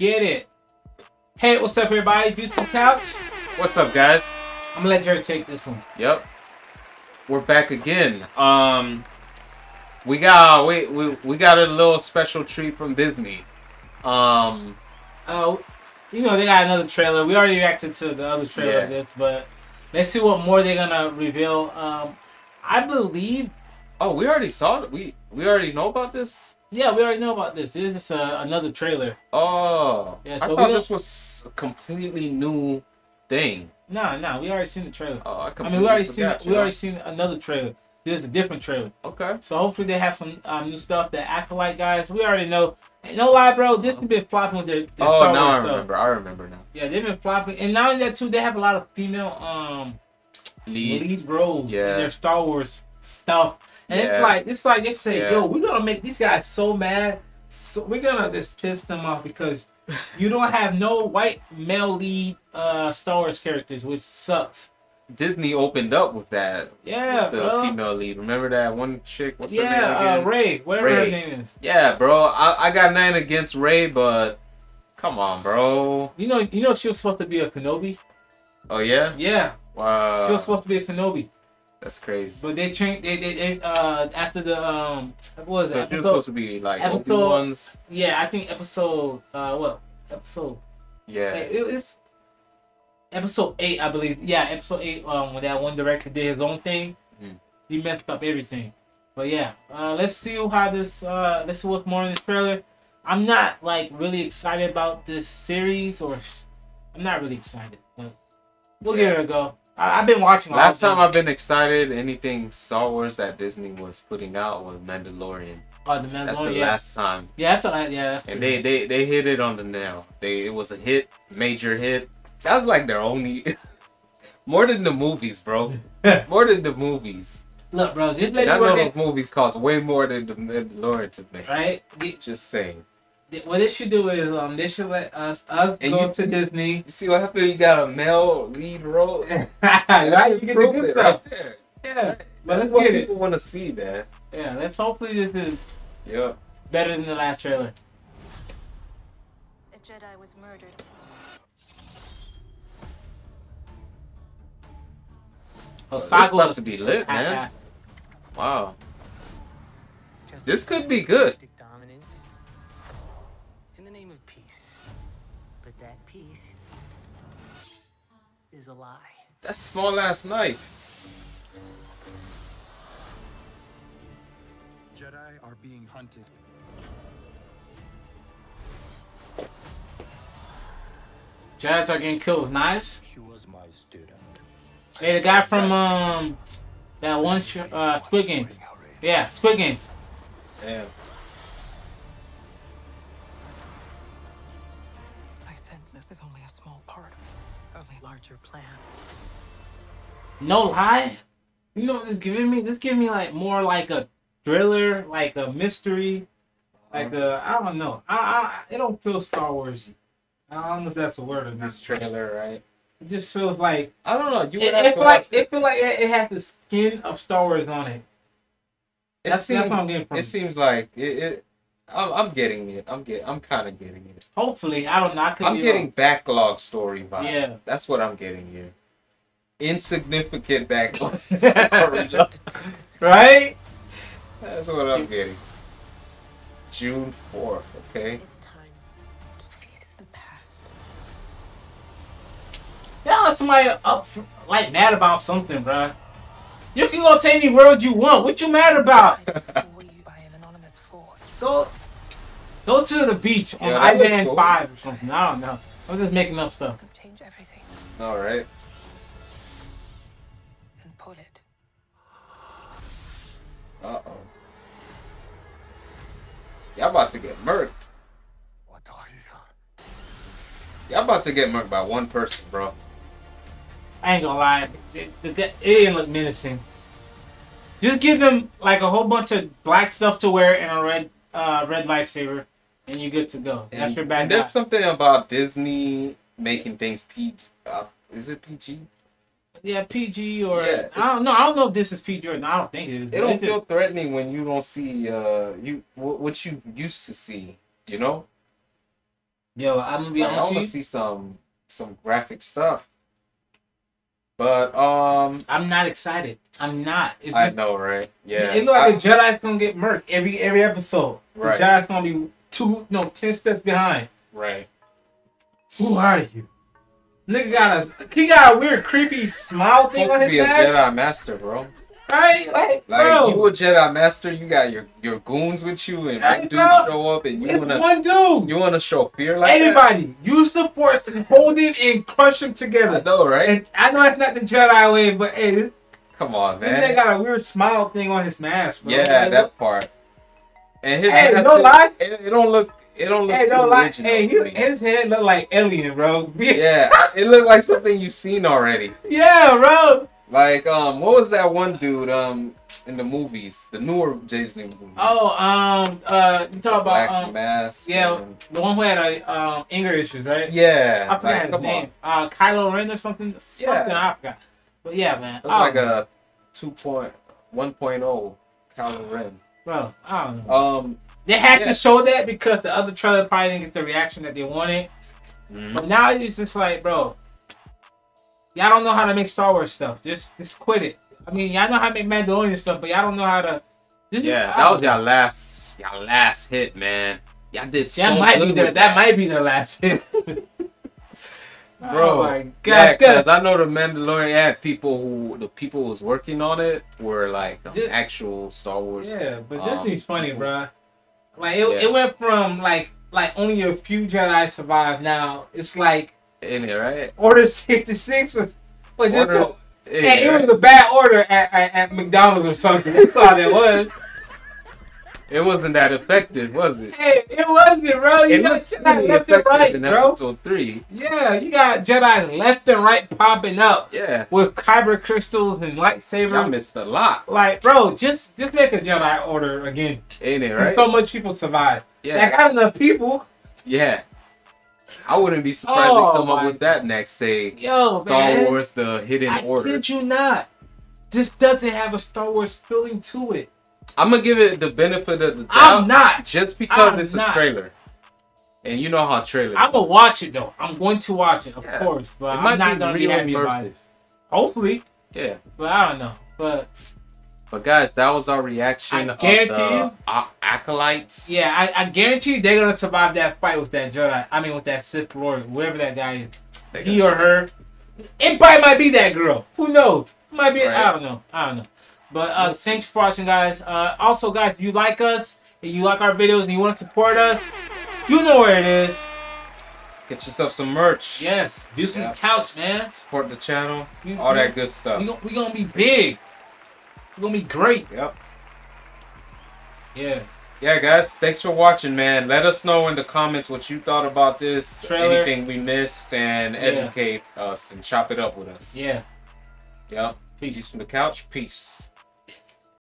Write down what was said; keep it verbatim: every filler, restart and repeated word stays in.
Get it. Hey, what's up, everybody? Views from Couch. What's up, guys? I'm gonna let Jared take this one. Yep. We're back again. Um, we got we we we got a little special treat from Disney. Um, oh, you know they got another trailer. We already reacted to the other trailer yeah. of this, but let's see what more they're gonna reveal. Um, I believe. Oh, we already saw it. We we already know about this. Yeah, we already know about this. This is just a, another trailer. Oh, yeah. So I thought we this was a completely new thing. No, nah, no, nah, we already seen the trailer. Oh, I, I mean, we already seen a, we already seen another trailer. This is a different trailer. Okay. So hopefully they have some um, new stuff. The Acolyte guys, we already know. No lie, bro. This could be flopping with their. their oh no, I remember. Stuff. I remember now. Yeah, they've been flopping, and not only that too, they have a lot of female um leads, lead roles yeah. in their Star Wars stuff. And yeah. it's like it's like they say, yeah. yo, we're gonna make these guys so mad, so we're gonna just piss them off because you don't have no white male lead uh Star Wars characters, which sucks. Disney opened up with that. Yeah, with the bro. female lead. Remember that one chick? What's yeah, her name again? Uh, Ray. Whatever Ray. her name is. Yeah, bro. I, I got nothing against Ray, but come on, bro. You know, you know she was supposed to be a Kenobi. Oh yeah. Yeah. Wow. She was supposed to be a Kenobi. That's crazy. But they changed. They, they they uh after the um what was so it? Episode, you're supposed to be like episode ones. Yeah, I think episode uh what episode? Yeah, it, it, it's episode eight, I believe. Yeah, episode eight. Um, when that one director did his own thing, mm-hmm. he messed up everything. But yeah, uh, let's see how this. Uh, let's see what's more in this trailer. I'm not like really excited about this series, or I'm not really excited. But we'll yeah. give it a go. I've been watching. Last time I've been excited anything Star Wars that Disney was putting out was Mandalorian. Oh, the Mandalorian. That's the yeah. last time. Yeah, that's a, yeah. That's and they, they they hit it on the nail. They it was a hit, major hit. That was like their only, more than the movies, bro. More than the movies. Look, bro, just let me. I know those movies cost way more than the Mandalorian to make. Right? Just saying. What they should do is um they should let us us and go you, to Disney. You see what happened? You got a male lead role. Right? You get the good stuff. Right there. Yeah, right. But that's what people want to see, man. Yeah, let's hopefully this is yeah better than the last trailer. A Jedi was murdered. Oh, this is about to be lit, man. Wow. This could be good. Peace is a lie. That small ass knife. Jedi are being hunted. Jedi's are getting killed with knives. She was my student. Hey, the guy from um that one sh uh Squid Game. Yeah, Squid Game. Yeah. This is only a small part of a larger plan. No lie, you know what this giving me? This giving me like more like a thriller, like a mystery, like a I don't know. I I it don't feel Star Wars. I don't know if that's a word or not. This trailer, right? It just feels like I don't know. You would it, have it to feel like it. it feel like it, it has the skin of Star Wars on it. it that's seems, that's what I'm getting from it. It seems like it. it I'm, I'm getting it. I'm get. I'm kind of getting it. Hopefully, I don't know. I could I'm be getting wrong. Backlog story vibes. Yeah, that's what I'm getting here. Insignificant backlog story, right? That's what I'm getting. June fourth. Okay. It's time to face the past. Y'all, somebody up for, like mad about something, bro. You can go to any world you want. What you mad about? Go, go to the beach on yeah, Ivan cool. five or something. I don't know. I'm just making up stuff. Change everything. All right. And pull it. Uh oh. Y'all about to get murked. What are you? Y'all about to get murked by one person, bro. I ain't gonna lie. It, it, it didn't look menacing. Just give them like a whole bunch of black stuff to wear and a red. Uh, red lightsaber, and you're good to go. And, That's your bad and there's guy. something about Disney making things P G. Uh, is it P G? Yeah, P G or yeah, I don't know. I don't know if this is P G or not. I don't think it is. It don't it feel just... threatening when you don't see uh you what you used to see. You know, Yo, I'm gonna be honest. I want to see some some graphic stuff. But um, I'm not excited. I'm not. It's just, I know, right? Yeah. It looks like I, the Jedi's gonna get murked every every episode. Right. The Jedi's gonna be two no ten steps behind. Right. Who are you? Nigga got a he got a weird creepy smile thing on his face. Supposed to be a Jedi master, bro. Right, like, like bro. You a Jedi master, you got your, your goons with you, and one dude show up, and you wanna one dude. You wanna show fear like anybody. That? Use the force and hold him and crush him together. I know, right? And I know it's not the Jedi way, but hey, this, come on, man. This nigga got a weird smile thing on his mask, bro. Yeah, like, that look. Part. And his hey, head no lie. It, it don't look. It don't look. Hey, too don't lie. Hey, he, his head look like alien, bro. Yeah, it looked like something you've seen already. Yeah, bro. Like, um, what was that one dude, um, in the movies, the newer Disney movies? Oh, um, uh, you talk about Black um, Mask. Yeah, and... the one who had a um anger issues, right? Yeah, I forgot like, his come name. On. Uh, Kylo Ren or something. Something yeah. I forgot. But yeah, man, oh, like man. A two point one point oh Kylo Ren. Bro, I don't know. Um, they had yeah. to show that because the other trailer probably didn't get the reaction that they wanted. Mm-hmm. But now it's just like, bro. Y'all don't know how to make Star Wars stuff. Just just quit it. I mean, y'all know how to make Mandalorian stuff, but y'all don't know how to... Just yeah, that out. Was y'all last y'all last hit, man. Y'all did so that might good be their, that. that might be their last hit. Bro, oh my gosh, because yeah, I know the Mandalorian ad people who... The people who was working on it were like um, just, actual Star Wars. Yeah, but um, Disney's funny, bro. Like, it, yeah. it went from like like only a few Jedi survived now. It's like... In it, right? Order sixty-six or like just order, a, in it, it right? was a bad order at, at, at McDonald's or something. That's all that was. It wasn't that effective, was it? Hey, it wasn't, bro. You it got Jedi left and right, in bro. Episode three. Yeah, you got Jedi left and right popping up. Yeah. With kyber crystals and lightsabers. I missed a lot. Like, bro, just just make a Jedi order again. Ain't it, right? So much people survive. Yeah. Like, I got enough people. Yeah. I wouldn't be surprised oh, to come up with that next, say, Yo, Star man. Wars The Hidden I Order. I kid you not. This doesn't have a Star Wars feeling to it. I'm going to give it the benefit of the doubt. I'm not. Just because I'm it's not. a trailer. And you know how trailers I'm going to watch it, though. I'm going to watch it, of yeah. course. But it I'm not going to be happy about it. Hopefully. Yeah. But I don't know. But... But guys, that was our reaction of the Acolytes. Yeah, I, I guarantee you they're gonna survive that fight with that Jedi. I mean, with that Sith Lord, whatever that guy is, he or her. It probably might be that girl. Who knows? It might be. Right. I don't know. I don't know. But uh, thanks for watching, guys. Uh, also, guys, if you like us and you like our videos and you want to support us, you know where it is. Get yourself some merch. Yes, do some yeah. couch, man. Support the channel. We, all we, that good stuff. We're we gonna be big. Gonna be great. Yep. Yeah. Yeah, guys. Thanks for watching, man. Let us know in the comments what you thought about this trailer. Anything we missed, and yeah. educate us and chop it up with us. Yeah. Yep. Peace from the couch. Peace.